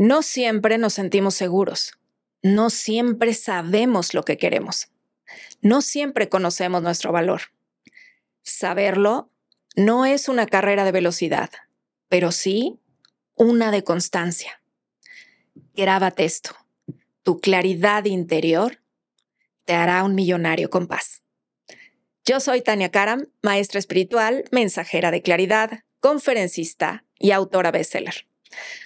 No siempre nos sentimos seguros. No siempre sabemos lo que queremos. No siempre conocemos nuestro valor. Saberlo no es una carrera de velocidad, pero sí una de constancia. Grábate esto. Tu claridad interior te hará un millonario con paz. Yo soy Tania Karam, maestra espiritual, mensajera de claridad, conferencista y autora bestseller.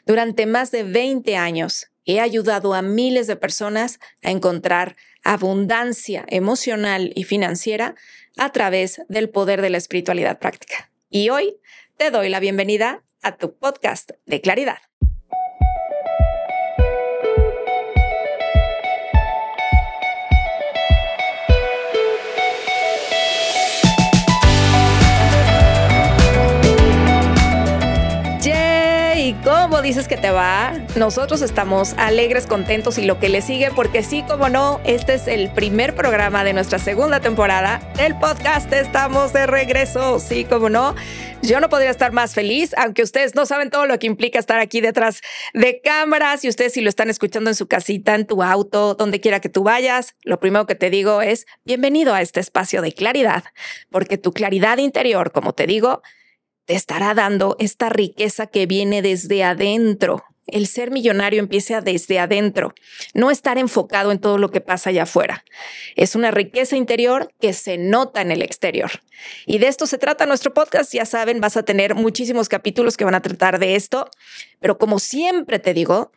Durante más de 20 años he ayudado a miles de personas a encontrar abundancia emocional y financiera a través del poder de la espiritualidad práctica. Y hoy te doy la bienvenida a tu podcast de claridad. ¿Cómo dices que te va? Nosotros estamos alegres, contentos y lo que le sigue, porque sí, como no, este es el primer programa de nuestra segunda temporada del podcast. Estamos de regreso, sí, como no. Yo no podría estar más feliz, aunque ustedes no saben todo lo que implica estar aquí detrás de cámaras. Y ustedes, si lo están escuchando en su casita, en tu auto, donde quiera que tú vayas, lo primero que te digo es bienvenido a este espacio de claridad, porque tu claridad interior, como te digo, te estará dando esta riqueza que viene desde adentro. El ser millonario empieza desde adentro, no estar enfocado en todo lo que pasa allá afuera. Es una riqueza interior que se nota en el exterior. Y de esto se trata nuestro podcast. Ya saben, vas a tener muchísimos capítulos que van a tratar de esto. Pero como siempre te digo,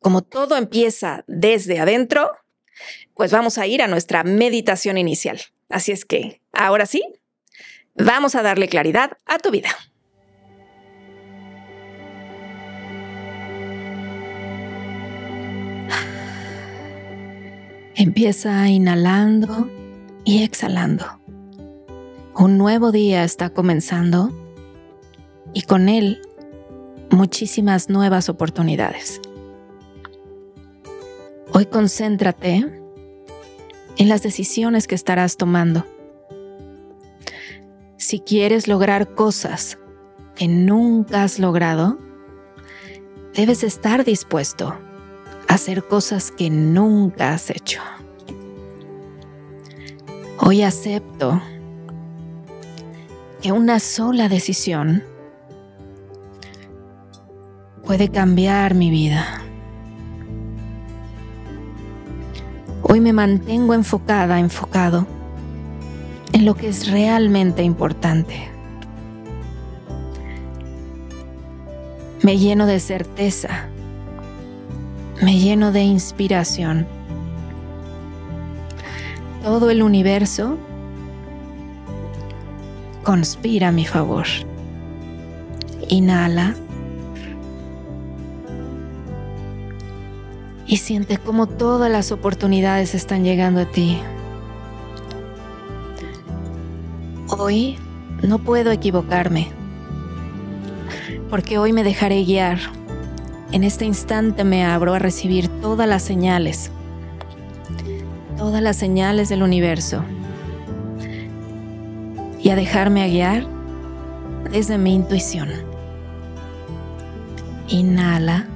como todo empieza desde adentro, pues vamos a ir a nuestra meditación inicial. Así es que, ahora sí, vamos a darle claridad a tu vida. Empieza inhalando y exhalando. Un nuevo día está comenzando y con él muchísimas nuevas oportunidades. Hoy concéntrate en las decisiones que estarás tomando. Si quieres lograr cosas que nunca has logrado, debes estar dispuesto a hacer cosas que nunca has hecho. Hoy acepto que una sola decisión puede cambiar mi vida. Hoy me mantengo enfocado en lo que es realmente importante. Me lleno de certeza, me lleno de inspiración. Todo el universo conspira a mi favor. Inhala y siente cómo todas las oportunidades están llegando a ti. Hoy no puedo equivocarme, porque hoy me dejaré guiar. En este instante me abro a recibir todas las señales del universo, y a dejarme a guiar desde mi intuición. Inhala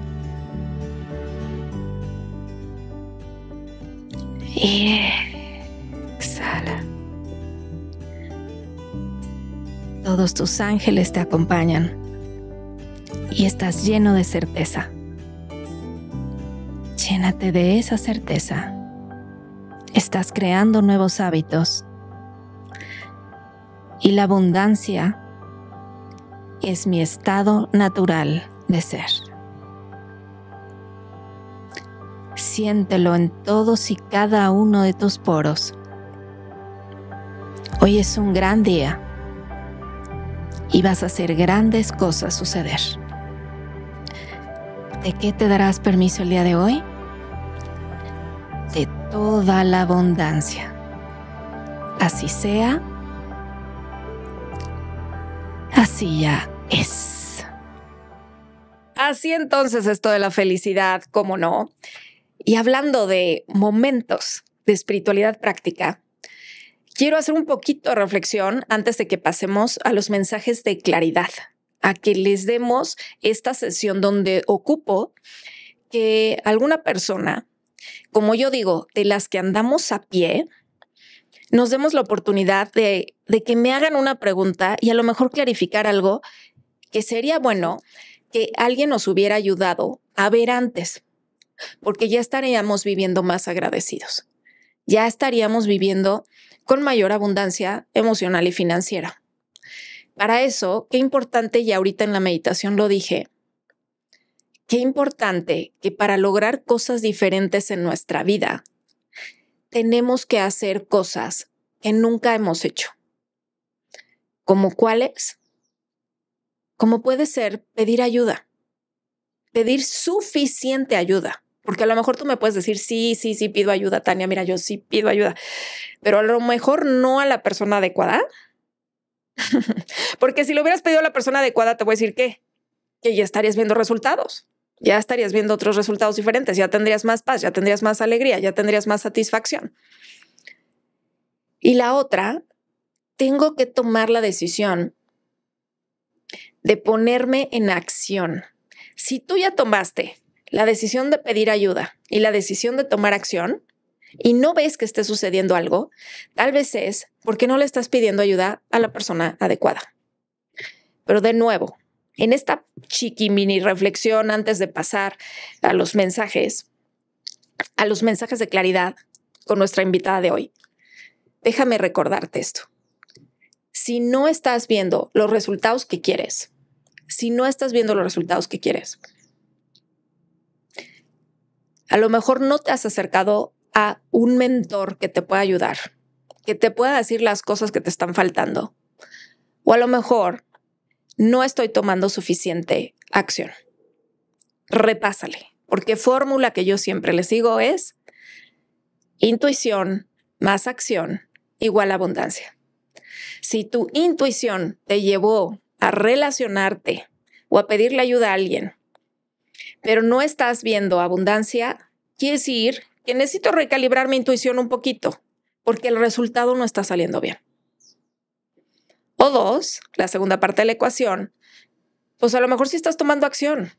y exhala. Todos tus ángeles te acompañan y estás lleno de certeza. Llénate de esa certeza. Estás creando nuevos hábitos y la abundancia es mi estado natural de ser. Siéntelo en todos y cada uno de tus poros. Hoy es un gran día. Y vas a hacer grandes cosas suceder. ¿De qué te darás permiso el día de hoy? De toda la abundancia. Así sea, así ya es. Así entonces esto de la felicidad, ¿cómo no? Y hablando de momentos de espiritualidad práctica, quiero hacer un poquito de reflexión antes de que pasemos a los mensajes de claridad, a que les demos esta sesión donde ocupo que alguna persona, como yo digo, de las que andamos a pie, nos demos la oportunidad de que me hagan una pregunta y a lo mejor clarificar algo que sería bueno que alguien nos hubiera ayudado a ver antes, porque ya estaríamos viviendo más agradecidos. Ya estaríamos viviendo con mayor abundancia emocional y financiera. Para eso, qué importante, y ahorita en la meditación lo dije, qué importante que para lograr cosas diferentes en nuestra vida, tenemos que hacer cosas que nunca hemos hecho. ¿Cómo cuáles? Como puede ser pedir ayuda, pedir suficiente ayuda. Porque a lo mejor tú me puedes decir, sí, pido ayuda, Tania, mira, yo sí pido ayuda, pero a lo mejor no a la persona adecuada. Porque si lo hubieras pedido a la persona adecuada, te voy a decir que ya estarías viendo resultados, ya estarías viendo otros resultados diferentes, ya tendrías más paz, ya tendrías más alegría, ya tendrías más satisfacción. Y la otra, tengo que tomar la decisión de ponerme en acción. Si tú ya tomaste la decisión de pedir ayuda y la decisión de tomar acción y no ves que esté sucediendo algo, tal vez es porque no le estás pidiendo ayuda a la persona adecuada. Pero de nuevo, en esta chiqui mini reflexión antes de pasar a los mensajes de claridad con nuestra invitada de hoy, déjame recordarte esto. Si no estás viendo los resultados que quieres, a lo mejor no te has acercado a un mentor que te pueda ayudar, que te pueda decir las cosas que te están faltando. O a lo mejor no estoy tomando suficiente acción. Repásale, porque fórmula que yo siempre les digo es intuición más acción igual abundancia. Si tu intuición te llevó a relacionarte o a pedirle ayuda a alguien, pero no estás viendo abundancia, quiere decir que necesito recalibrar mi intuición un poquito porque el resultado no está saliendo bien. O dos, la segunda parte de la ecuación, pues a lo mejor sí estás tomando acción,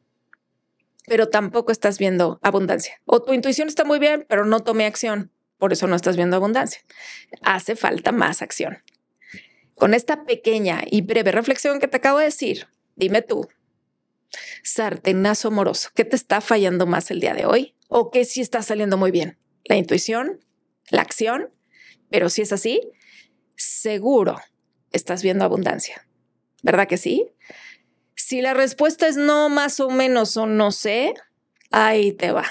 pero tampoco estás viendo abundancia. O tu intuición está muy bien, pero no tomé acción, por eso no estás viendo abundancia. Hace falta más acción. Con esta pequeña y breve reflexión que te acabo de decir, dime tú, sartenazo amoroso, ¿qué te está fallando más el día de hoy? ¿O qué sí está saliendo muy bien? La intuición, la acción, pero si es así, seguro estás viendo abundancia. ¿Verdad que sí? Si la respuesta es no, más o menos, o no sé, ahí te va.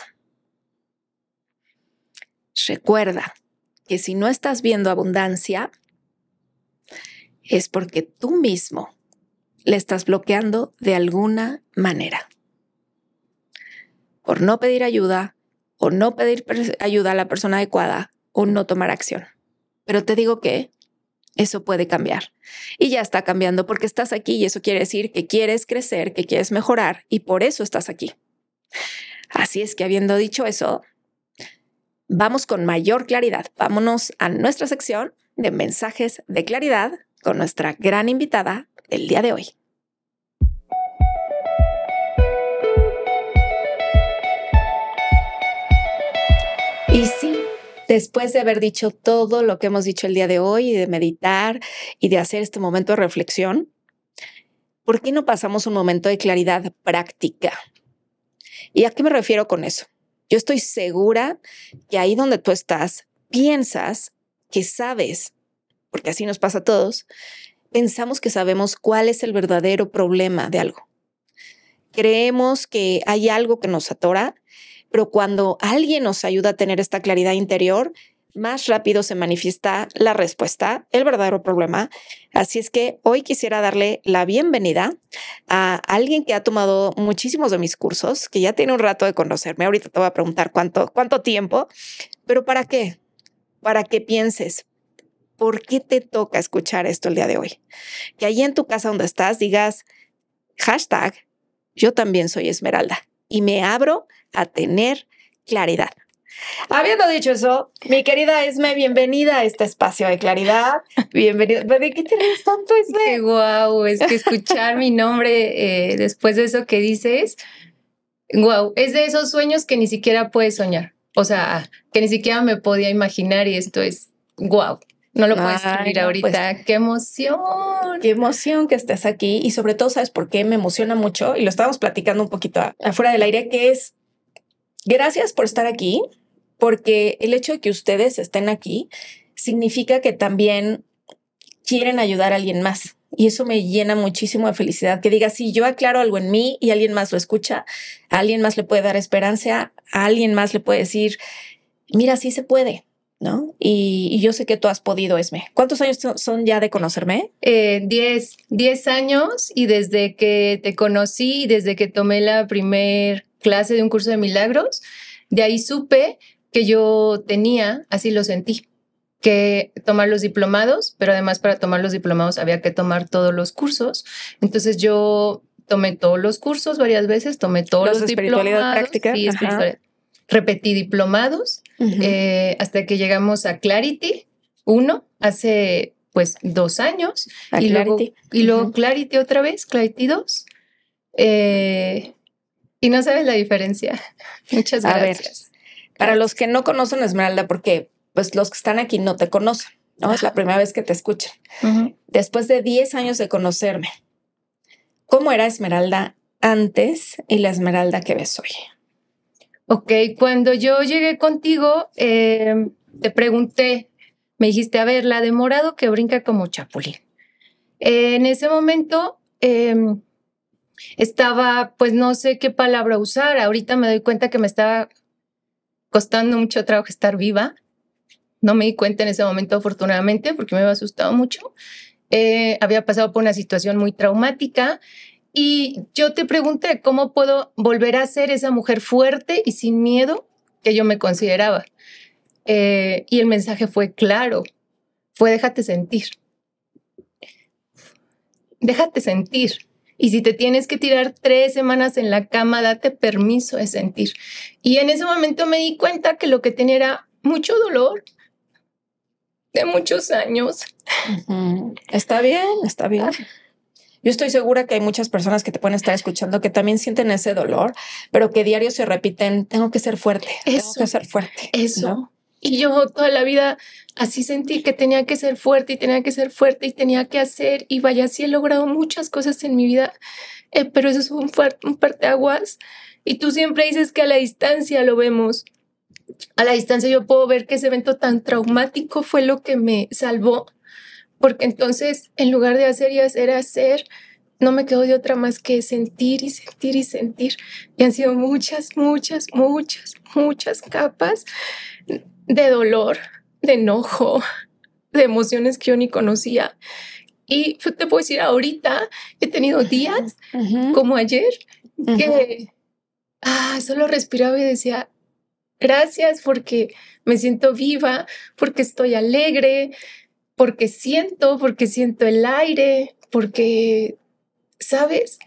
Recuerda que si no estás viendo abundancia, es porque tú mismo le estás bloqueando de alguna manera. Por no pedir ayuda, o no pedir ayuda a la persona adecuada, o no tomar acción. Pero te digo que eso puede cambiar. Y ya está cambiando porque estás aquí y eso quiere decir que quieres crecer, que quieres mejorar y por eso estás aquí. Así es que habiendo dicho eso, vamos con mayor claridad. Vámonos a nuestra sección de mensajes de claridad con nuestra gran invitada el día de hoy. Y sí, después de haber dicho todo lo que hemos dicho el día de hoy, y de meditar y de hacer este momento de reflexión, ¿por qué no pasamos un momento de claridad práctica? ¿Y a qué me refiero con eso? Yo estoy segura que ahí donde tú estás, piensas que sabes, porque así nos pasa a todos, pensamos que sabemos cuál es el verdadero problema de algo. Creemos que hay algo que nos atora, pero cuando alguien nos ayuda a tener esta claridad interior, más rápido se manifiesta la respuesta, el verdadero problema. Así es que hoy quisiera darle la bienvenida a alguien que ha tomado muchísimos de mis cursos, que ya tiene un rato de conocerme. Ahorita te voy a preguntar cuánto tiempo, pero ¿para qué? Para que pienses, ¿por qué te toca escuchar esto el día de hoy? Que ahí en tu casa donde estás digas hashtag yo también soy Esmeralda y me abro a tener claridad. Habiendo dicho eso, mi querida Esme, bienvenida a este espacio de claridad. Bienvenida. ¿De qué te ríes tanto, Esme? Qué guau, es que escuchar mi nombre después de eso que dices Wow, es de esos sueños que ni siquiera puedes soñar. O sea, que ni siquiera me podía imaginar y esto es wow. No lo puedes escribir ahorita. Pues, ¡qué emoción! ¡Qué emoción que estés aquí! Y sobre todo, ¿sabes por qué me emociona mucho? Y lo estábamos platicando un poquito afuera del aire, que es gracias por estar aquí, porque el hecho de que ustedes estén aquí significa que también quieren ayudar a alguien más. Y eso me llena muchísimo de felicidad. Que diga, si yo aclaro algo en mí y alguien más lo escucha, a alguien más le puede dar esperanza, a alguien más le puede decir, mira, sí se puede, ¿no? Y yo sé que tú has podido, Esme. ¿Cuántos años son ya de conocerme? 10 años, y desde que te conocí, desde que tomé la primer clase de un curso de milagros, de ahí supe que yo tenía, así lo sentí, que tomar los diplomados, pero además para tomar los diplomados había que tomar todos los cursos. Entonces yo tomé todos los cursos varias veces, tomé todos los diplomados. Práctica. Sí, espiritualidad. Repetí diplomados hasta que llegamos a Clarity 1 hace pues 2 años. Y luego, Clarity otra vez, Clarity 2. Y no sabes la diferencia. Muchas gracias. A ver, para los que no conocen a Esmeralda, porque pues los que están aquí no te conocen, ¿no? Ajá. Es la primera vez que te escuchan. Después de 10 años de conocerme, ¿cómo era Esmeralda antes y la Esmeralda que ves hoy? Ok, cuando yo llegué contigo, te pregunté, me dijiste, a ver, la de morado que brinca como chapulín. En ese momento estaba, pues no sé qué palabra usar. Ahorita me doy cuenta que me estaba costando mucho trabajo estar viva. No me di cuenta en ese momento, afortunadamente, porque me había asustado mucho. Había pasado por una situación muy traumática y yo te pregunté cómo puedo volver a ser esa mujer fuerte y sin miedo que yo me consideraba. Y el mensaje fue claro, fue déjate sentir. Déjate sentir. Y si te tienes que tirar 3 semanas en la cama, date permiso de sentir. Y en ese momento me di cuenta que lo que tenía era mucho dolor, de muchos años. Está bien. Yo estoy segura que hay muchas personas que te pueden estar escuchando que también sienten ese dolor, pero que diario se repiten, tengo que ser fuerte, tengo que ser fuerte. Eso. ¿No? Y yo toda la vida así sentí que tenía que ser fuerte y tenía que ser fuerte y tenía que hacer. Y vaya, sí he logrado muchas cosas en mi vida, pero eso es un parteaguas. Y tú siempre dices que a la distancia lo vemos. A la distancia yo puedo ver que ese evento tan traumático fue lo que me salvó, porque entonces en lugar de hacer y hacer, no me quedó de otra más que sentir y sentir y sentir. Y han sido muchas capas de dolor, de enojo, de emociones que yo ni conocía. Y te puedo decir ahorita, he tenido días como ayer que solo respiraba y decía, gracias porque me siento viva, porque estoy alegre, porque siento el aire, porque, ¿sabes?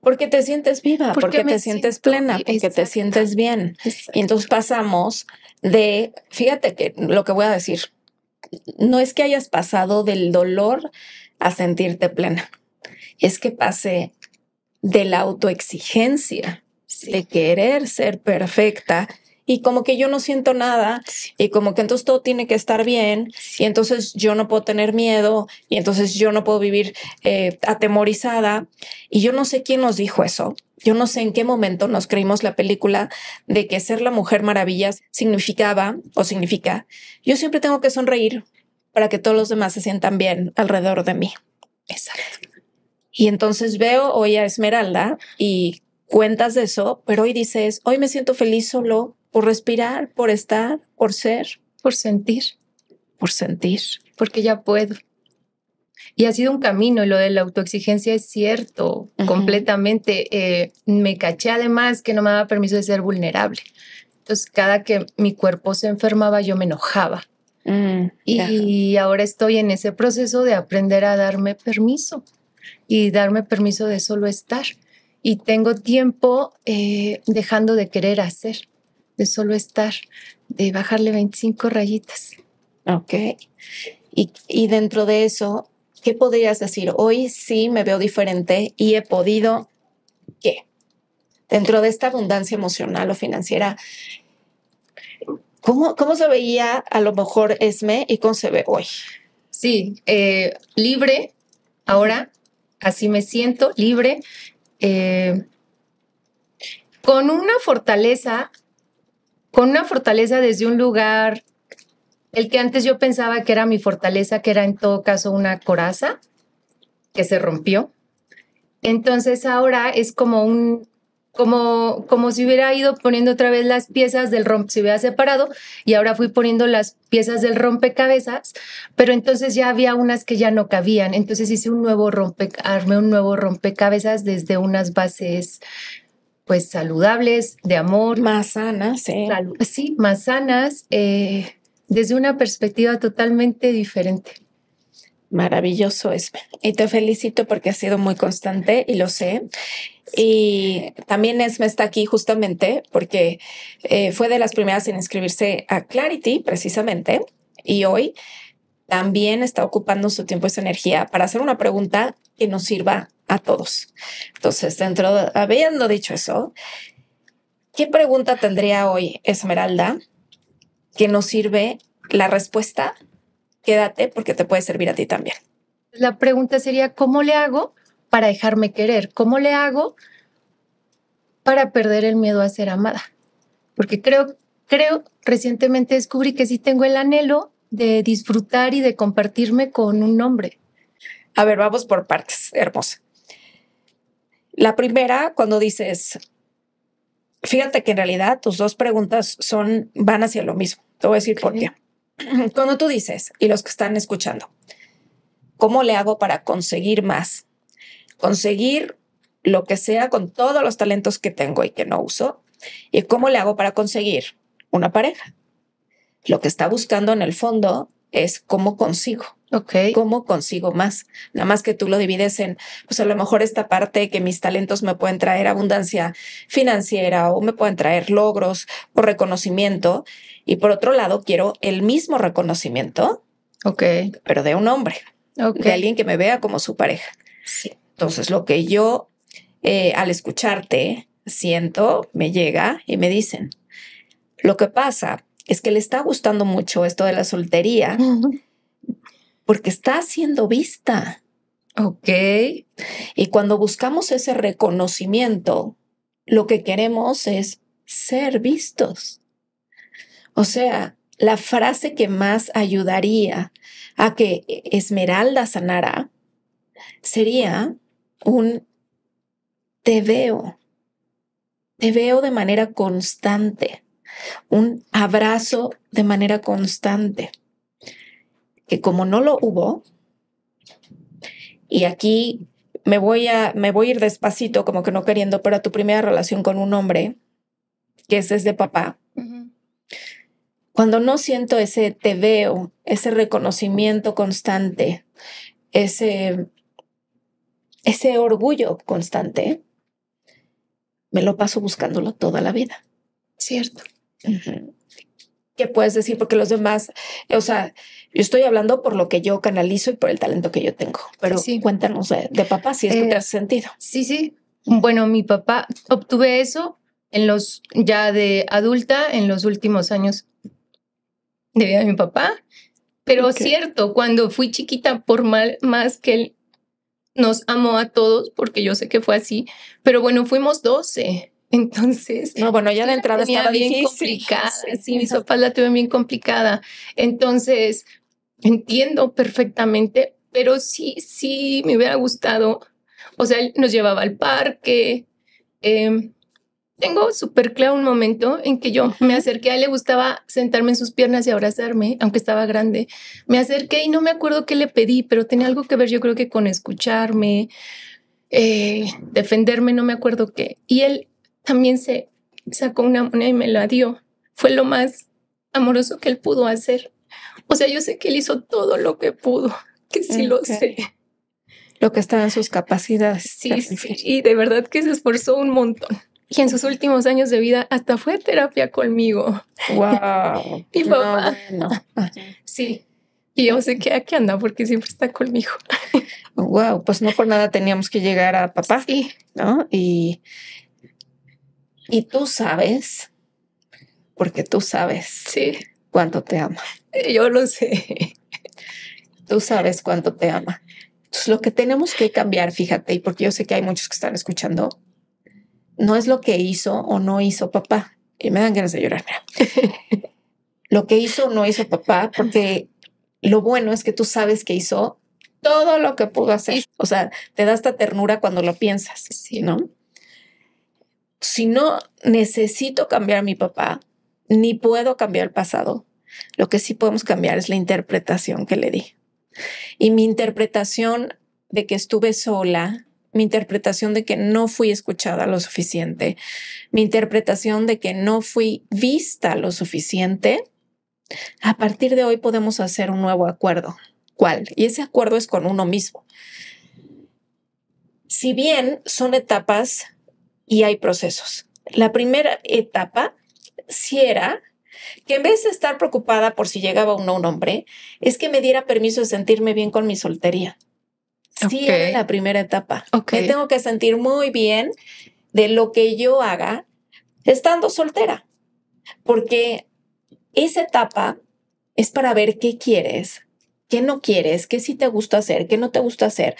Porque te sientes viva, porque te sientes plena, porque te sientes bien. Y entonces pasamos de, fíjate que lo que voy a decir, no es que hayas pasado del dolor a sentirte plena, es que pasé de la autoexigencia, de querer ser perfecta, y como que yo no siento nada, y como que entonces todo tiene que estar bien, y entonces yo no puedo tener miedo, y entonces yo no puedo vivir atemorizada. Y yo no sé quién nos dijo eso. Yo no sé en qué momento nos creímos la película de que ser la Mujer Maravilla significaba o significa, yo siempre tengo que sonreír para que todos los demás se sientan bien alrededor de mí. Exacto. Y entonces veo hoy a Esmeralda y cuentas de eso, pero hoy dices, hoy me siento feliz solo por respirar, por estar, por ser, por sentir, porque ya puedo. Y ha sido un camino, y lo de la autoexigencia es cierto, completamente. Me caché además que no me daba permiso de ser vulnerable. Entonces, cada que mi cuerpo se enfermaba, yo me enojaba. Y ahora estoy en ese proceso de aprender a darme permiso y darme permiso de solo estar. Y tengo tiempo dejando de querer hacer, de solo estar, de bajarle 25 rayitas. Ok. Y dentro de eso, ¿qué podrías decir? Hoy sí me veo diferente y he podido, ¿qué? dentro de esta abundancia emocional o financiera, ¿cómo se veía a lo mejor Esme y cómo se ve hoy? Sí, libre ahora, así me siento, libre, con una fortaleza desde un lugar, el que antes yo pensaba que era mi fortaleza, que era en todo caso una coraza que se rompió. Entonces ahora es como si hubiera ido poniendo otra vez las piezas del rompecabezas, se hubiera separado y ahora fui poniendo las piezas del rompecabezas, pero entonces ya había unas que ya no cabían. Entonces hice armé un nuevo rompecabezas desde unas bases pues saludables, de amor. Más sanas, ¿eh? Sí, más sanas, desde una perspectiva totalmente diferente. Maravilloso, Esme. Y te felicito porque has sido muy constante y lo sé. Y también Esme está aquí justamente porque fue de las primeras en inscribirse a Clarity precisamente y hoy también está ocupando su tiempo y su energía para hacer una pregunta que nos sirva a todos. Entonces, habiendo dicho eso, ¿qué pregunta tendría hoy Esmeralda que nos sirve la respuesta? Quédate porque te puede servir a ti también. La pregunta sería, ¿cómo le hago para dejarme querer? ¿Cómo le hago para perder el miedo a ser amada? Porque creo, recientemente descubrí que sí tengo el anhelo de disfrutar y de compartirme con un hombre. A ver, vamos por partes, hermosa. La primera, cuando dices, fíjate que en realidad tus dos preguntas van hacia lo mismo. Te voy a decir por qué. Cuando tú dices, y los que están escuchando, ¿cómo le hago para conseguir más? Conseguir lo que sea con todos los talentos que tengo y que no uso. ¿Y cómo le hago para conseguir una pareja? Lo que está buscando en el fondo es cómo consigo. Okay. ¿Cómo consigo más? Nada más que tú lo divides en, pues a lo mejor esta parte que mis talentos me pueden traer abundancia financiera o me pueden traer logros o reconocimiento. Y por otro lado, quiero el mismo reconocimiento, okay, pero de un hombre, okay, de alguien que me vea como su pareja. Sí. Entonces, lo que yo al escucharte siento, me llega y me dicen, lo que pasa es que le está gustando mucho esto de la soltería, uh-huh, porque está siendo vista. Ok. Y cuando buscamos ese reconocimiento, lo que queremos es ser vistos. O sea, la frase que más ayudaría a que Esmeralda sanara sería un te veo. Te veo de manera constante. Un abrazo de manera constante. Que como no lo hubo, y aquí me voy a ir despacito, como que no queriendo, pero a tu primera relación con un hombre, que es desde papá, uh-huh, cuando no siento ese te veo, ese reconocimiento constante, ese orgullo constante, me lo paso buscándolo toda la vida. Cierto. Uh-huh. ¿Qué puedes decir? Porque los demás, o sea, yo estoy hablando por lo que yo canalizo y por el talento que yo tengo. Pero sí, cuéntanos de papá, si es que te has sentido. Sí, sí. Bueno, mi papá, obtuve eso ya de adulta en los últimos años de vida de mi papá. Pero okay, cierto, cuando fui chiquita, por más que él nos amó a todos, porque yo sé que fue así, pero bueno, fuimos 12. Entonces, no, bueno, ya la entrada estaba bien complicada. Sí, mis papás la tuvieron bien complicada. Entonces, entiendo perfectamente, pero sí, me hubiera gustado. O sea, él nos llevaba al parque. Tengo súper claro un momento en que yo me acerqué, a él le gustaba sentarme en sus piernas y abrazarme, aunque estaba grande. Me acerqué y no me acuerdo qué le pedí, pero tenía algo que ver, yo creo que con escucharme, defenderme, no me acuerdo qué. Y él también se sacó una moneda y me la dio. Fue lo más amoroso que él pudo hacer. O sea, yo sé que él hizo todo lo que pudo, que sí, okay, lo sé. Lo que estaba en sus capacidades. Sí, y de verdad que se esforzó un montón. Y en sus últimos años de vida hasta fue a terapia conmigo. ¡Wow! Mi papá. No. Sí. Y yo sé que aquí anda porque siempre está conmigo. ¡Wow! Pues no por nada teníamos que llegar a papá. Sí. ¿No? Y Y tú sabes, porque tú sabes cuánto te ama. Yo lo sé. Tú sabes cuánto te ama. Entonces, lo que tenemos que cambiar, fíjate, y porque yo sé que hay muchos que están escuchando, no es lo que hizo o no hizo papá. Y me dan ganas de llorar, mira. Lo que hizo o no hizo papá, porque lo bueno es que tú sabes que hizo todo lo que pudo hacer. O sea, te da esta ternura cuando lo piensas, ¿no? Si no necesito cambiar a mi papá, ni puedo cambiar el pasado, lo que sí podemos cambiar es la interpretación que le di. Y mi interpretación de que estuve sola, mi interpretación de que no fui escuchada lo suficiente, mi interpretación de que no fui vista lo suficiente, a partir de hoy podemos hacer un nuevo acuerdo. ¿Cuál? Y ese acuerdo es con uno mismo. Si bien son etapas y hay procesos, la primera etapa sí era que en vez de estar preocupada por si llegaba o no un hombre, es que me diera permiso de sentirme bien con mi soltería. Sí, era la primera etapa. Me tengo que sentir muy bien de lo que yo haga estando soltera, porque esa etapa es para ver qué quieres, qué no quieres, qué sí te gusta hacer, qué no te gusta hacer.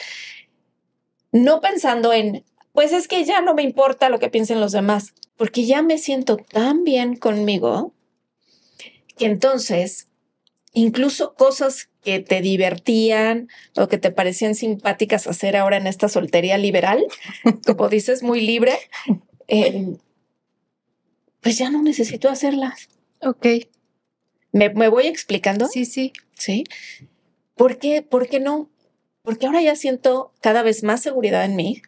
No pensando en, pues es que ya no me importa lo que piensen los demás, porque ya me siento tan bien conmigo. Y entonces, incluso cosas que te divertían o que te parecían simpáticas hacer ahora en esta soltería liberal, como dices, muy libre, pues ya no necesito hacerlas. Ok. ¿Me voy explicando? Sí. ¿Por qué? ¿Por qué no? Porque ahora ya siento cada vez más seguridad en mí,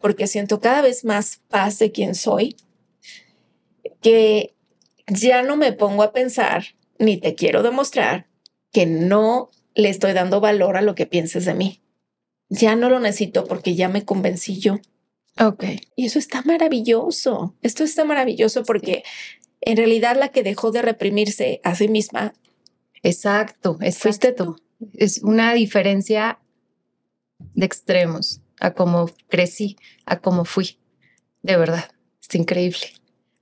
porque siento cada vez más paz de quien soy, que ya no me pongo a pensar, ni te quiero demostrar que no le estoy dando valor a lo que pienses de mí. Ya no lo necesito porque ya me convencí yo. Ok. Y eso está maravilloso. Esto está maravilloso porque en realidad la que dejó de reprimirse a sí misma. Exacto. Fuiste tú. Es una diferencia de extremos a cómo crecí, a cómo fui. De verdad, es increíble.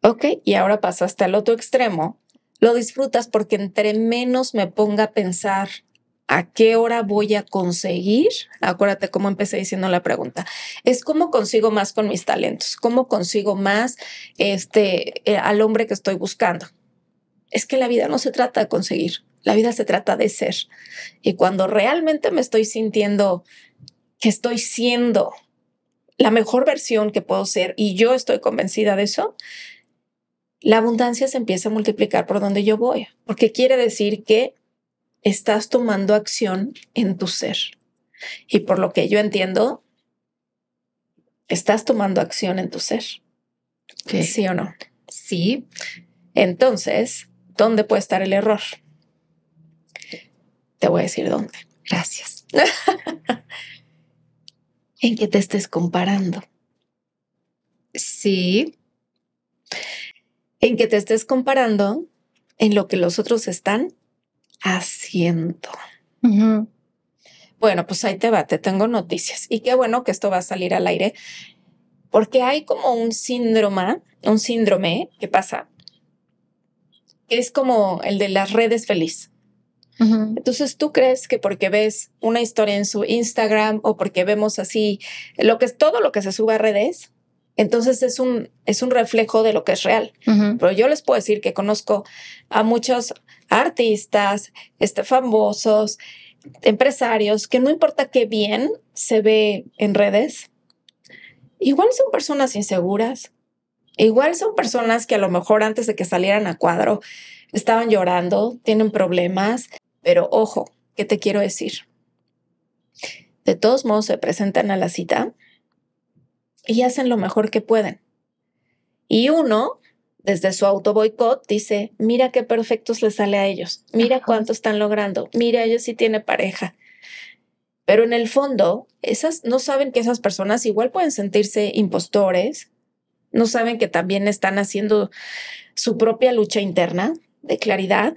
Ok, y ahora pasa hasta el otro extremo. Lo disfrutas porque entre menos me ponga a pensar a qué hora voy a conseguir. Acuérdate cómo empecé diciendo la pregunta. Es cómo consigo más con mis talentos. Cómo consigo más al hombre que estoy buscando. Es que la vida no se trata de conseguir. La vida se trata de ser. Y cuando realmente me estoy sintiendo que estoy siendo la mejor versión que puedo ser y yo estoy convencida de eso, la abundancia se empieza a multiplicar por donde yo voy, porque quiere decir que estás tomando acción en tu ser. Y por lo que yo entiendo, estás tomando acción en tu ser. Okay. ¿Sí o no? Sí. Entonces, ¿dónde puede estar el error? Te voy a decir dónde. Gracias. En que te estés comparando. Sí. En que te estés comparando en lo que los otros están haciendo. Uh-huh. Bueno, pues ahí te va, te tengo noticias. Y qué bueno que esto va a salir al aire, porque hay como un síndrome que pasa, que es como el de las redes feliz. Uh-huh. Entonces tú crees que porque ves una historia en su Instagram o porque vemos así todo lo que se sube a redes, entonces es un reflejo de lo que es real. Uh-huh. Pero yo les puedo decir que conozco a muchos artistas, famosos, empresarios, que no importa qué bien se ve en redes, igual son personas inseguras, igual son personas que a lo mejor antes de que salieran a cuadro estaban llorando, tienen problemas, pero ojo, ¿qué te quiero decir? De todos modos se presentan a la cita y hacen lo mejor que pueden. Y uno, desde su autoboicot, dice, mira qué perfectos les sale a ellos. Mira cuánto están logrando. Mira, ellos sí tienen pareja. Pero en el fondo, esas no saben que esas personas igual pueden sentirse impostores. No saben que también están haciendo su propia lucha interna de claridad.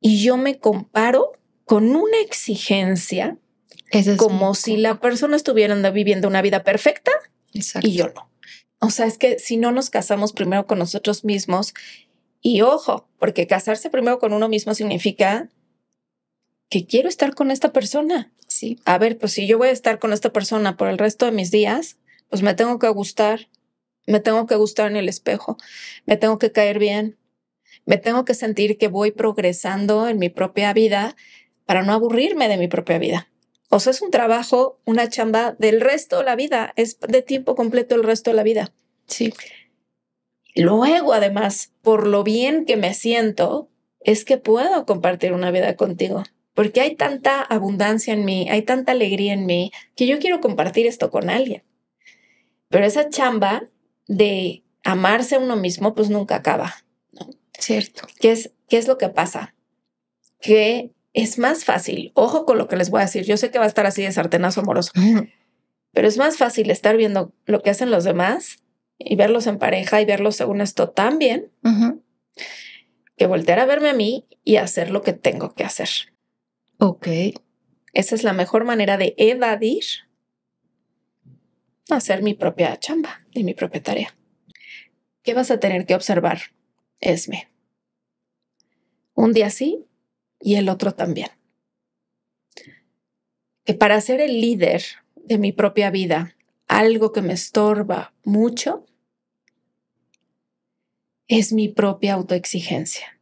Y yo me comparo con una exigencia como si la persona estuviera viviendo una vida perfecta. Exacto. Y yo no. O sea, es que si no nos casamos primero con nosotros mismos, y ojo, porque casarse primero con uno mismo significa que quiero estar con esta persona. Sí. A ver, pues si yo voy a estar con esta persona por el resto de mis días, pues me tengo que gustar. Me tengo que gustar en el espejo. Me tengo que caer bien. Me tengo que sentir que voy progresando en mi propia vida para no aburrirme de mi propia vida. O sea, es un trabajo, una chamba del resto de la vida. Es de tiempo completo el resto de la vida. Sí. Luego, además, por lo bien que me siento, es que puedo compartir una vida contigo. Porque hay tanta abundancia en mí, hay tanta alegría en mí, que yo quiero compartir esto con alguien. Pero esa chamba de amarse a uno mismo, pues nunca acaba, ¿no? Cierto. ¿Qué es lo que pasa? Que es más fácil, ojo con lo que les voy a decir, yo sé que va a estar así de sartenazo amoroso, pero es más fácil estar viendo lo que hacen los demás y verlos en pareja y verlos según esto tan bien, que voltear a verme a mí y hacer lo que tengo que hacer. Ok. Esa es la mejor manera de evadir hacer mi propia chamba y mi propia tarea. ¿Qué vas a tener que observar, Esme? Un día sí y el otro también. Que para ser el líder de mi propia vida, algo que me estorba mucho es mi propia autoexigencia.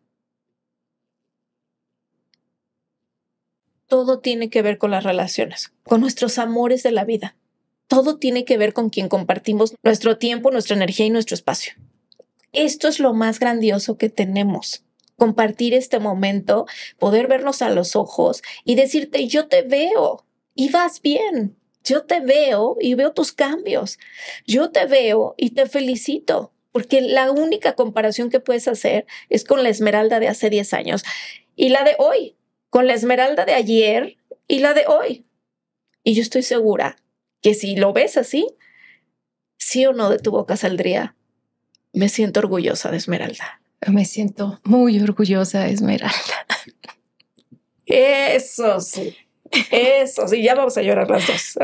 Todo tiene que ver con las relaciones, con nuestros amores de la vida. Todo tiene que ver con quien compartimos nuestro tiempo, nuestra energía y nuestro espacio. Esto es lo más grandioso que tenemos. Compartir este momento, poder vernos a los ojos y decirte, yo te veo y vas bien. Yo te veo y veo tus cambios. Yo te veo y te felicito. Porque la única comparación que puedes hacer es con la Esmeralda de hace 10 años y la de hoy, con la Esmeralda de ayer y la de hoy. Y yo estoy segura que si lo ves así, sí o no de tu boca saldría, me siento orgullosa de Esmeralda. Me siento muy orgullosa de Esmeralda. Eso sí, eso sí. Ya vamos a llorar las dos.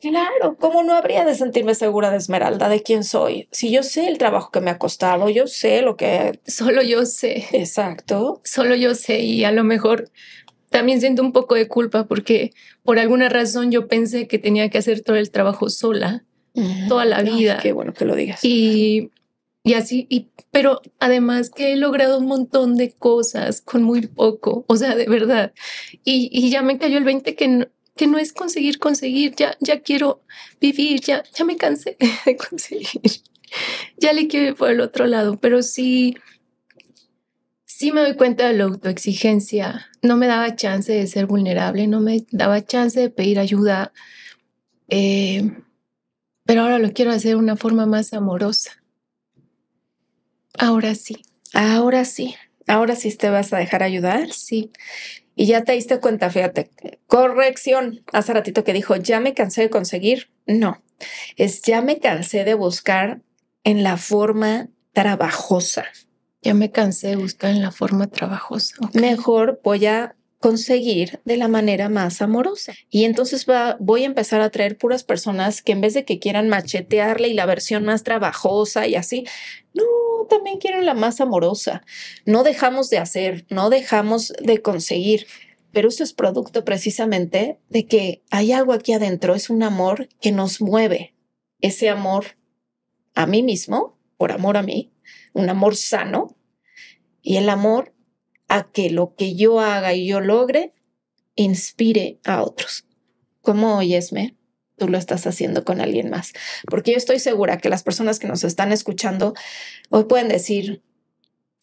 Claro, ¿cómo no habría de sentirme segura de Esmeralda, de quién soy? Si yo sé el trabajo que me ha costado, yo sé lo que... Solo yo sé. Exacto. Solo yo sé y a lo mejor... También siento un poco de culpa porque por alguna razón yo pensé que tenía que hacer todo el trabajo sola, toda la vida. Ay, qué bueno que lo digas. Y así, pero además que he logrado un montón de cosas con muy poco, o sea, de verdad. Y ya me cayó el 20 que no es conseguir, ya quiero vivir, ya me cansé de conseguir. Ya le quiero ir por el otro lado, pero sí... Sí me doy cuenta de la autoexigencia. No me daba chance de ser vulnerable, no me daba chance de pedir ayuda. Pero ahora lo quiero hacer de una forma más amorosa. Ahora sí. Ahora sí. Ahora sí te vas a dejar ayudar. Sí. Y ya te diste cuenta, fíjate. Corrección. Hace ratito que dijo, ya me cansé de conseguir. No. Es ya me cansé de buscar en la forma trabajosa. Ya me cansé de buscar en la forma trabajosa. Okay. Mejor voy a conseguir de la manera más amorosa. Y entonces voy a empezar a traer puras personas que en vez de que quieran machetearle y la versión más trabajosa y así, no, también quieren la más amorosa. No dejamos de hacer, no dejamos de conseguir. Pero eso es producto precisamente de que hay algo aquí adentro. Es un amor que nos mueve. Ese amor a mí mismo, por amor a mí, un amor sano. Y el amor a que lo que yo haga y yo logre inspire a otros. ¿Cómo hoy, Esme? Tú lo estás haciendo con alguien más. Porque yo estoy segura que las personas que nos están escuchando hoy pueden decir,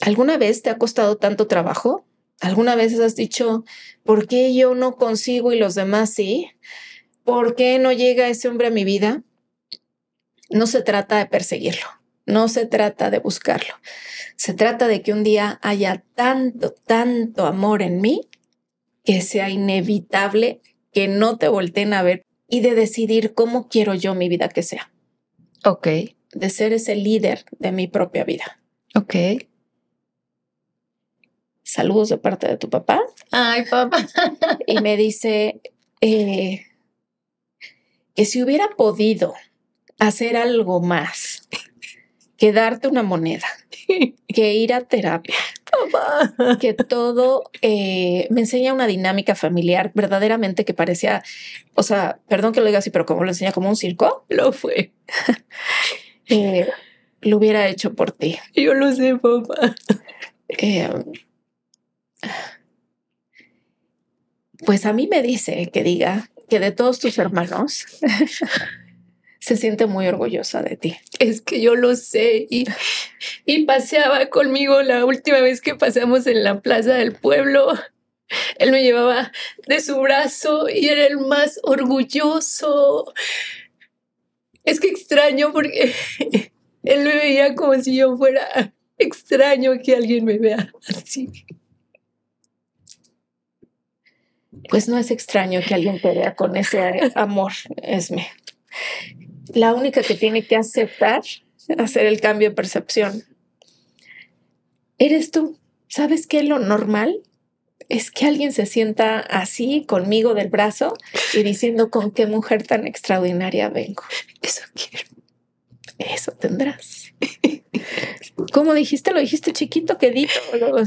¿alguna vez te ha costado tanto trabajo? ¿Alguna vez has dicho, ¿por qué yo no consigo y los demás sí? ¿Por qué no llega ese hombre a mi vida? No se trata de perseguirlo. No se trata de buscarlo. Se trata de que un día haya tanto amor en mí que sea inevitable que no te volteen a ver y de decidir cómo quiero yo mi vida que sea. Ok. De ser ese líder de mi propia vida. Ok. Saludos de parte de tu papá. Ay, papá. Y me dice que si hubiera podido hacer algo más que darte una moneda, que ir a terapia, que todo me enseña una dinámica familiar verdaderamente que parecía, o sea, perdón que lo diga así, pero como lo enseña como un circo, lo fue. Lo hubiera hecho por ti. Yo lo sé, papá. Pues a mí me dice que diga que de todos tus hermanos se siente muy orgullosa de ti. Es que yo lo sé. Y paseaba conmigo la última vez que pasamos en la plaza del pueblo. Él me llevaba de su brazo y era el más orgulloso. Es que extraño porque él me veía como si yo fuera... Extraño que alguien me vea así. Pues no es extraño que alguien te vea con ese amor, Esme. La única que tiene que aceptar, hacer el cambio de percepción, eres tú. ¿Sabes qué? Lo normal es que alguien se sienta así conmigo del brazo y diciendo con qué mujer tan extraordinaria vengo. Eso quiero. Eso tendrás. ¿Cómo dijiste? Lo dijiste chiquito, quedito.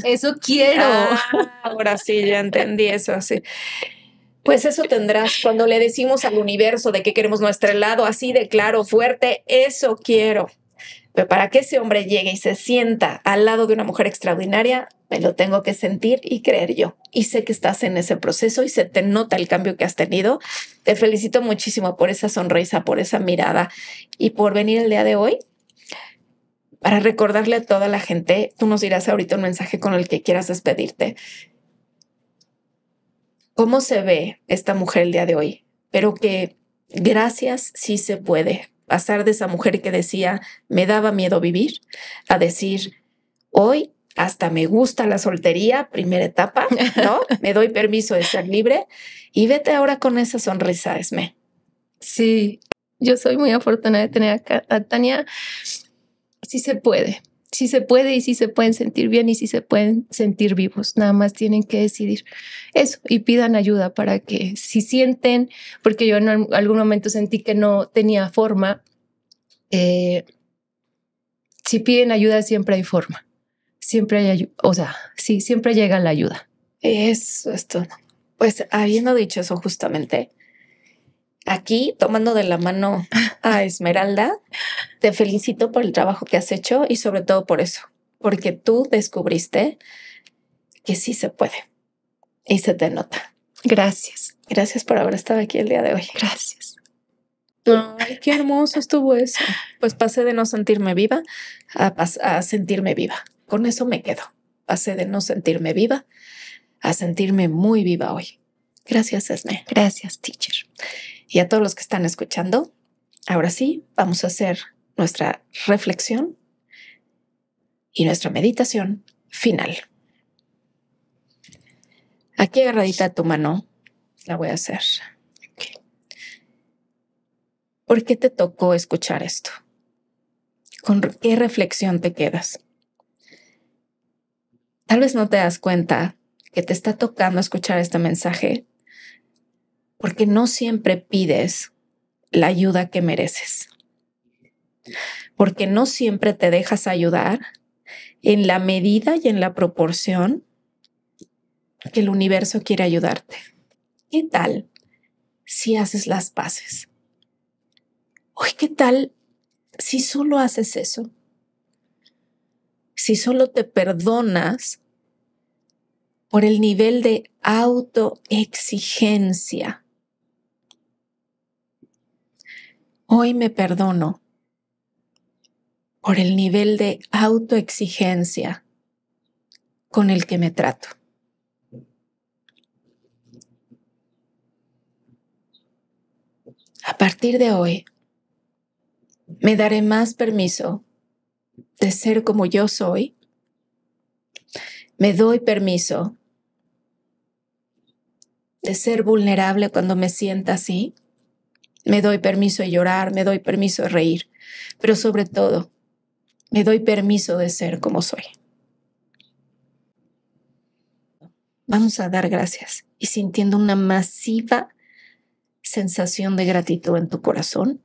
Eso quiero. Ah, ahora sí, ya entendí eso. Sí. Pues eso tendrás cuando le decimos al universo de que queremos nuestro helado, así de claro, fuerte, eso quiero. Pero para que ese hombre llegue y se sienta al lado de una mujer extraordinaria, me lo tengo que sentir y creer yo. Y sé que estás en ese proceso y se te nota el cambio que has tenido. Te felicito muchísimo por esa sonrisa, por esa mirada y por venir el día de hoy. Para recordarle a toda la gente, tú nos dirás ahorita un mensaje con el que quieras despedirte. ¿Cómo se ve esta mujer el día de hoy? Pero que gracias sí se puede pasar de esa mujer que decía, me daba miedo vivir, a decir, hoy hasta me gusta la soltería, primera etapa, ¿no? Me doy permiso de ser libre y vete ahora con esa sonrisa, Esme. Sí, yo soy muy afortunada de tener a Tania. Sí se puede y sí se pueden sentir bien y sí se pueden sentir vivos. Nada más tienen que decidir eso y pidan ayuda para que si sienten, porque yo en algún momento sentí que no tenía forma, si piden ayuda siempre hay forma, siempre hay ayuda, o sea, sí, siempre llega la ayuda. Eso es todo. Pues habiendo dicho eso justamente... Aquí, tomando de la mano a Esmeralda, te felicito por el trabajo que has hecho y sobre todo por eso, porque tú descubriste que sí se puede y se te nota. Gracias. Gracias por haber estado aquí el día de hoy. Gracias. Ay, qué hermoso estuvo eso. Pues pasé de no sentirme viva a sentirme viva. Con eso me quedo. Pasé de no sentirme viva a sentirme muy viva hoy. Gracias, Esme. Gracias, teacher. Y a todos los que están escuchando, ahora sí, vamos a hacer nuestra reflexión y nuestra meditación final. Aquí agarradita a tu mano, la voy a hacer. Okay. ¿Por qué te tocó escuchar esto? ¿Con qué reflexión te quedas? Tal vez no te das cuenta que te está tocando escuchar este mensaje porque no siempre pides la ayuda que mereces. Porque no siempre te dejas ayudar en la medida y en la proporción que el universo quiere ayudarte. ¿Qué tal si haces las paces? Hoy, ¿qué tal si solo haces eso? Si solo te perdonas por el nivel de autoexigencia. Hoy me perdono por el nivel de autoexigencia con el que me trato. A partir de hoy, me daré más permiso de ser como yo soy. Me doy permiso de ser vulnerable cuando me sienta así. Me doy permiso de llorar, me doy permiso de reír, pero sobre todo, me doy permiso de ser como soy. Vamos a dar gracias y sintiendo una masiva sensación de gratitud en tu corazón,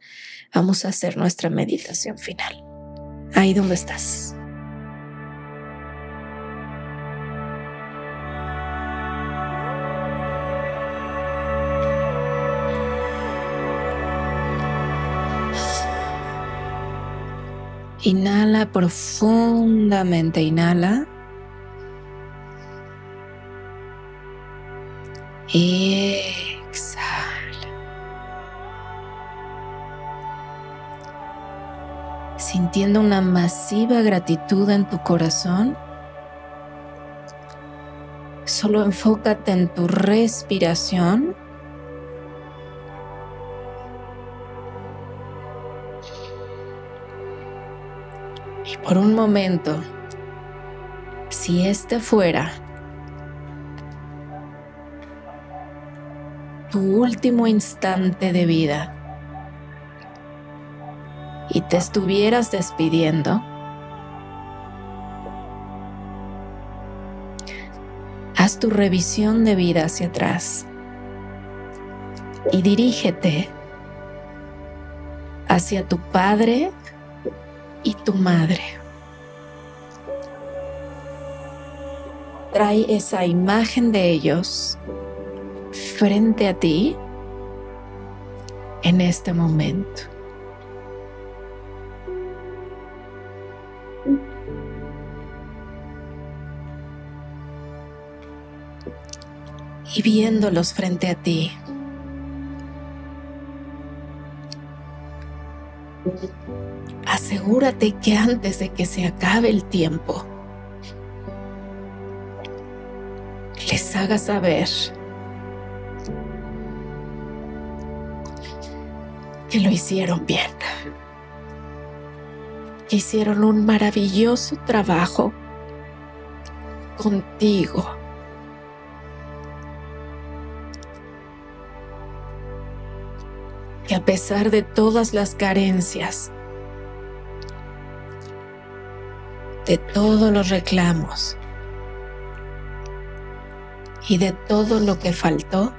vamos a hacer nuestra meditación final. Ahí donde estás. Inhala profundamente, inhala. Exhala. Sintiendo una masiva gratitud en tu corazón, solo enfócate en tu respiración. Y por un momento, si este fuera tu último instante de vida y te estuvieras despidiendo, haz tu revisión de vida hacia atrás y dirígete hacia tu padre y tu madre. Trae esa imagen de ellos frente a ti en este momento. Y viéndolos frente a ti, asegúrate que antes de que se acabe el tiempo, les haga saber que lo hicieron bien, que hicieron un maravilloso trabajo contigo. Que a pesar de todas las carencias, de todos los reclamos y de todo lo que faltó,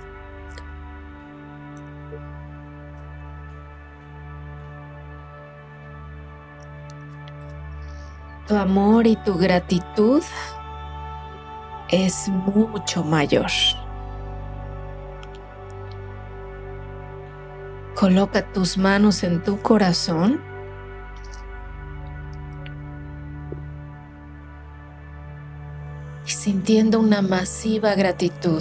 tu amor y tu gratitud es mucho mayor. Coloca tus manos en tu corazón y sintiendo una masiva gratitud,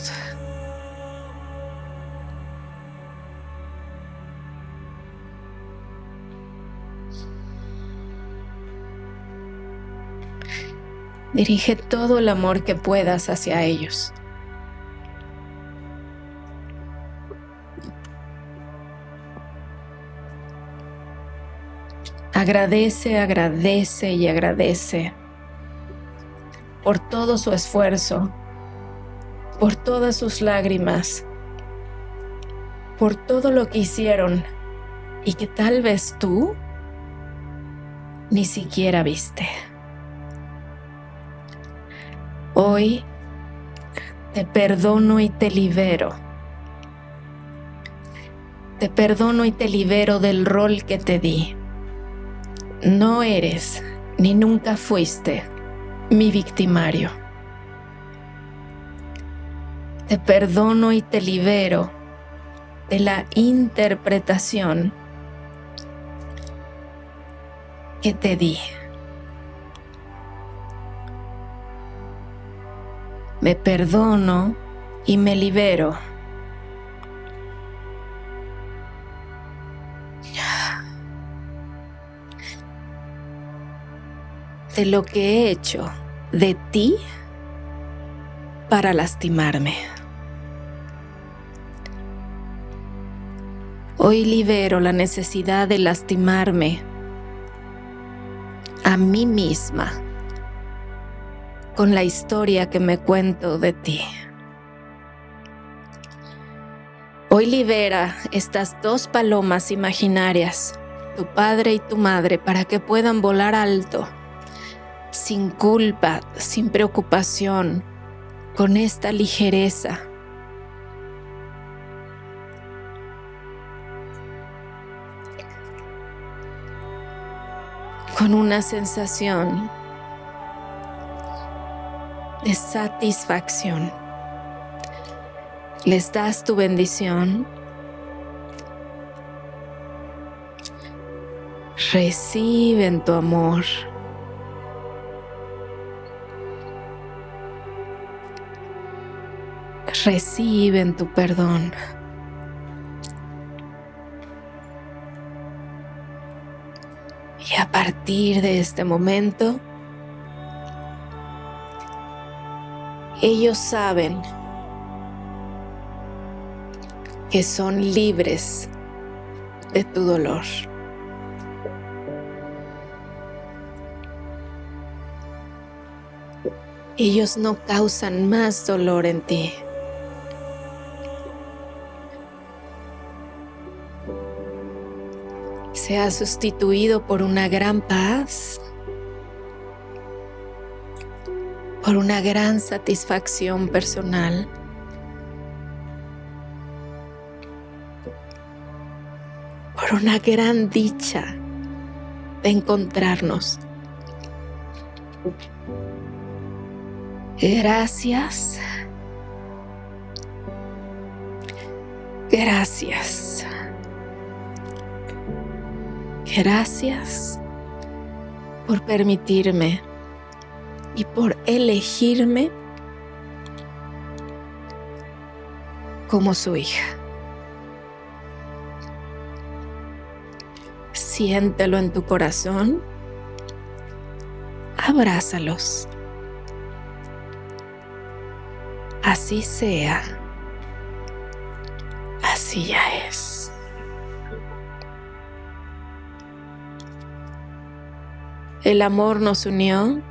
dirige todo el amor que puedas hacia ellos. Agradece, agradece y agradece por todo su esfuerzo, por todas sus lágrimas, por todo lo que hicieron y que tal vez tú ni siquiera viste. Hoy te perdono y te libero. Te perdono y te libero del rol que te di. No eres ni nunca fuiste mi victimario. Te perdono y te libero de la interpretación que te di. Me perdono y me libero de lo que he hecho de ti para lastimarme. Hoy libero la necesidad de lastimarme a mí misma con la historia que me cuento de ti. Hoy libera estas dos palomas imaginarias, tu padre y tu madre, para que puedan volar alto, sin culpa, sin preocupación, con esta ligereza. con una sensación de satisfacción. Les das tu bendición. Reciben tu amor. Reciben tu perdón. Y a partir de este momento, ellos saben que son libres de tu dolor. Ellos no causan más dolor en ti. Se ha sustituido por una gran paz, por una gran satisfacción personal. Por una gran dicha de encontrarnos. Gracias. Gracias. Gracias por permitirme y por elegirme como su hija. Siéntelo en tu corazón. Abrázalos. Así sea. Así ya es. El amor nos unió.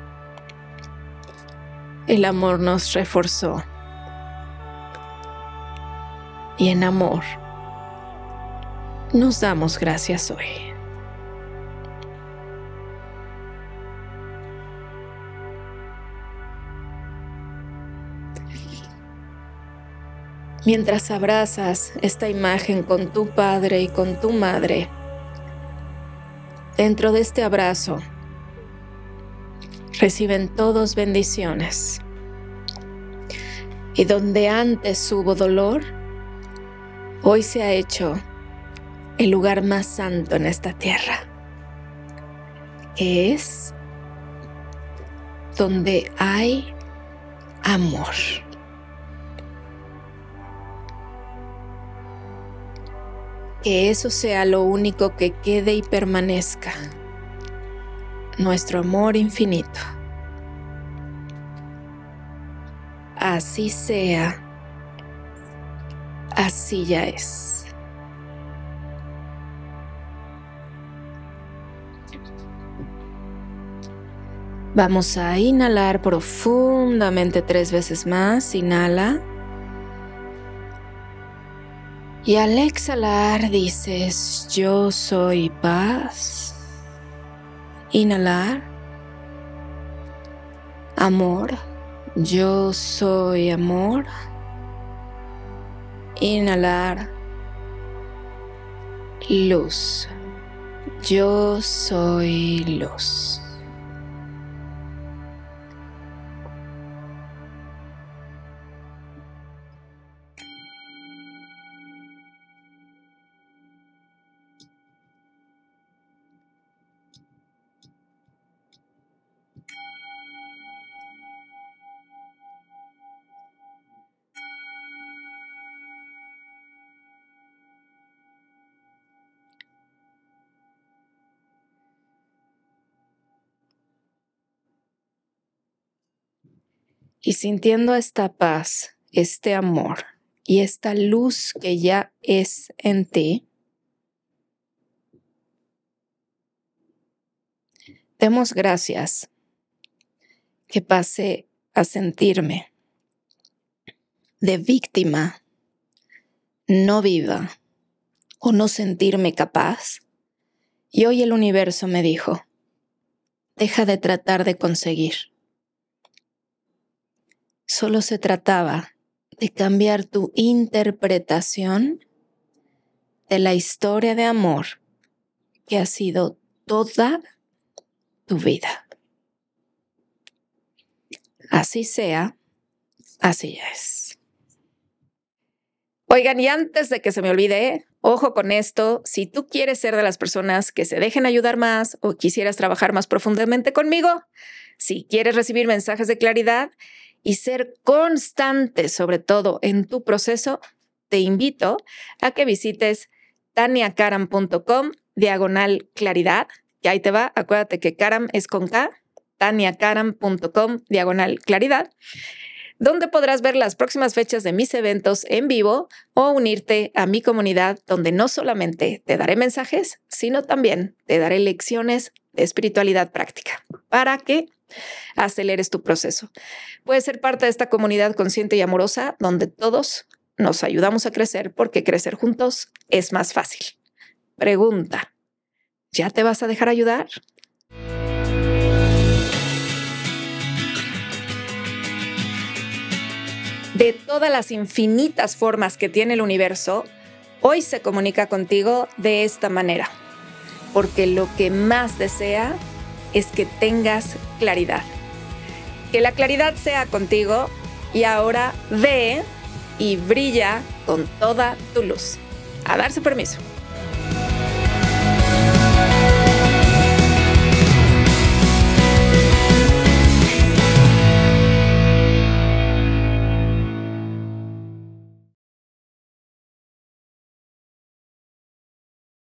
El amor nos reforzó. Y en amor nos damos gracias hoy. Mientras abrazas esta imagen con tu padre y con tu madre, dentro de este abrazo reciben todos bendiciones. Y donde antes hubo dolor, hoy se ha hecho el lugar más santo en esta tierra, que es donde hay amor. Que eso sea lo único que quede y permanezca. Nuestro amor infinito. Así sea. Así ya es. Vamos a inhalar profundamente 3 veces más. Inhala. Y al exhalar dices, yo soy paz. Inhalar, amor, yo soy amor. Inhalar, luz, yo soy luz. Y sintiendo esta paz, este amor y esta luz que ya es en ti, demos gracias que pase a sentirme de víctima, no viva o no sentirme capaz. Y hoy el universo me dijo, deja de tratar de conseguir. Solo se trataba de cambiar tu interpretación de la historia de amor que ha sido toda tu vida. Así sea, así es. Oigan, y antes de que se me olvide, ojo con esto, si tú quieres ser de las personas que se dejen ayudar más o quisieras trabajar más profundamente conmigo, si quieres recibir mensajes de claridad y ser constante, sobre todo en tu proceso, te invito a que visites taniakaram.com/claridad, que ahí te va, acuérdate que Karam es con K, taniakaram.com/claridad, donde podrás ver las próximas fechas de mis eventos en vivo o unirte a mi comunidad, donde no solamente te daré mensajes, sino también te daré lecciones de espiritualidad práctica para que aceleres tu proceso. Puedes ser parte de esta comunidad consciente y amorosa, donde todos nos ayudamos a crecer, porque crecer juntos es más fácil. Pregunta, ¿ya te vas a dejar ayudar? De todas las infinitas formas que tiene el universo, hoy se comunica contigo de esta manera, porque lo que más desea es que tengas claridad. Que la claridad sea contigo y ahora ve y brilla con toda tu luz. A darse permiso.